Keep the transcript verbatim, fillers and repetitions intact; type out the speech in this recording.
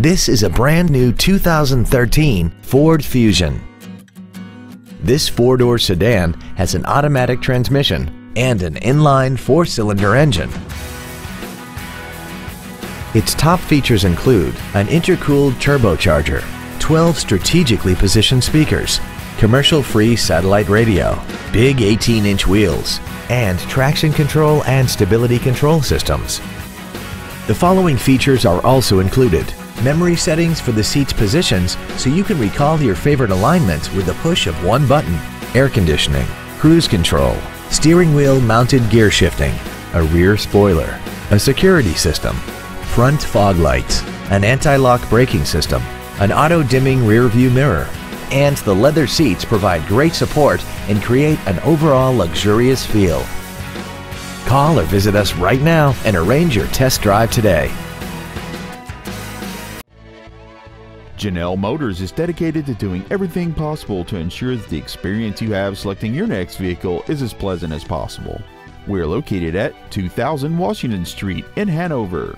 This is a brand new two thousand thirteen Ford Fusion. This four-door sedan has an automatic transmission and an inline four-cylinder engine. Its top features include an intercooled turbocharger, twelve strategically positioned speakers, commercial-free satellite radio, big eighteen inch wheels, and traction control and stability control systems. The following features are also included: memory settings for the seat's positions so you can recall your favorite alignments with the push of one button, air conditioning, cruise control, steering wheel mounted gear shifting, a rear spoiler, a security system, front fog lights, an anti-lock braking system, an auto-dimming rear-view mirror, and the leather seats provide great support and create an overall luxurious feel. Call or visit us right now and arrange your test drive today. Jannell Motors is dedicated to doing everything possible to ensure that the experience you have selecting your next vehicle is as pleasant as possible. We're located at two thousand Washington Street in Hanover.